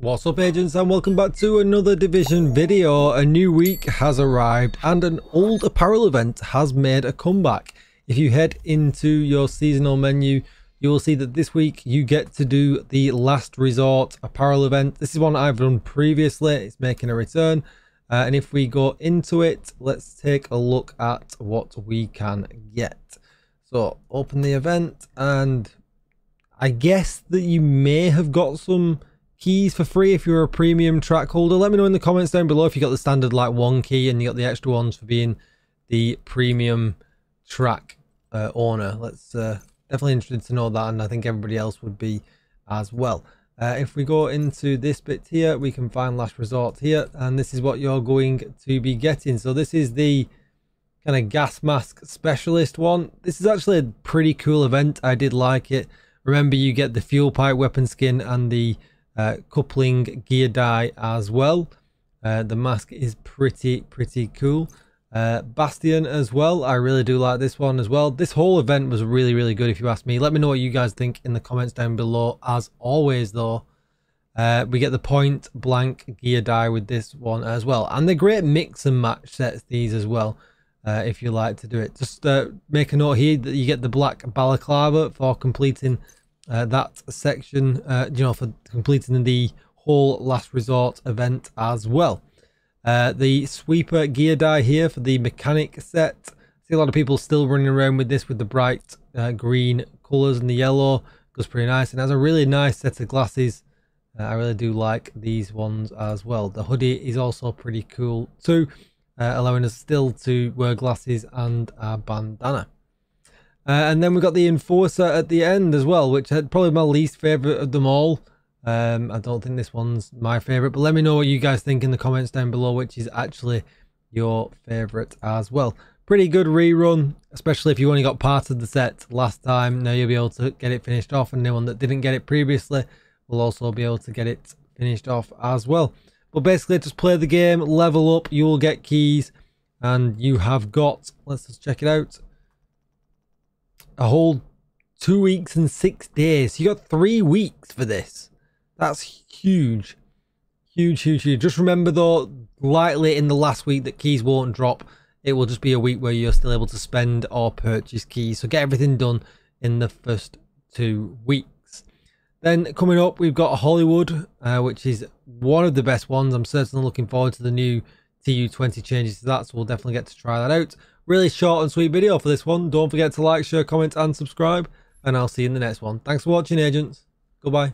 What's up, agents, and welcome back to another Division video. A new week has arrived and an old apparel event has made a comeback. If you head into your seasonal menu, you will see that this week you get to do the Last Resort apparel event. This is one I've done previously. It's making a return, and if we go into it, let's take a look at what we can get. So open the event, and I guess that you may have got some keys for free if you're a premium track holder. Let me know in the comments down below if you got the standard like one key and you got the extra ones for being the premium track owner. Let's definitely interested to know that, and I think everybody else would be as well. If we go into this bit here, we can find Last Resort here, and this is what you're going to be getting. So this is the kind of gas mask specialist one. This is actually a pretty cool event. I did like it. Remember, you get the fuel pipe weapon skin and the coupling gear die as well. The mask is pretty cool. Bastion as well. I really do like this one as well. This whole event was really good, if you ask me. Let me know what you guys think in the comments down below. As always though, we get the point blank gear die with this one as well, and the great mix and match sets these as well, if you like to do it. Just make a note here that you get the black balaclava for completing that section, for completing the whole Last Resort event as well. The sweeper gear die here for the mechanic set. I see a lot of people still running around with this, with the bright green colors and the yellow. Goes pretty nice, and has a really nice set of glasses. I really do like these ones as well. The hoodie is also pretty cool too, allowing us still to wear glasses and a bandana. And then we've got the Enforcer at the end as well, which had probably my least favourite of them all. I don't think this one's my favourite, but let me know what you guys think in the comments down below, which is actually your favourite as well. Pretty good rerun, especially if you only got part of the set last time. Now you'll be able to get it finished off, and anyone that didn't get it previously will also be able to get it finished off as well. But basically, just play the game, level up, you'll get keys, and you have got, let's just check it out, a whole 2 weeks and 6 days. You got 3 weeks for this. That's huge. Just remember though, likely in the last week that keys won't drop. It will just be a week where you're still able to spend or purchase keys. So get everything done in the first 2 weeks. Then coming up, we've got Hollywood, which is one of the best ones. I'm certainly looking forward to the new TU20 changes to that, so we'll definitely get to try that out. Really short and sweet video for this one. Don't forget to like, share, comment and subscribe, and I'll see you in the next one. Thanks for watching, agents. Goodbye.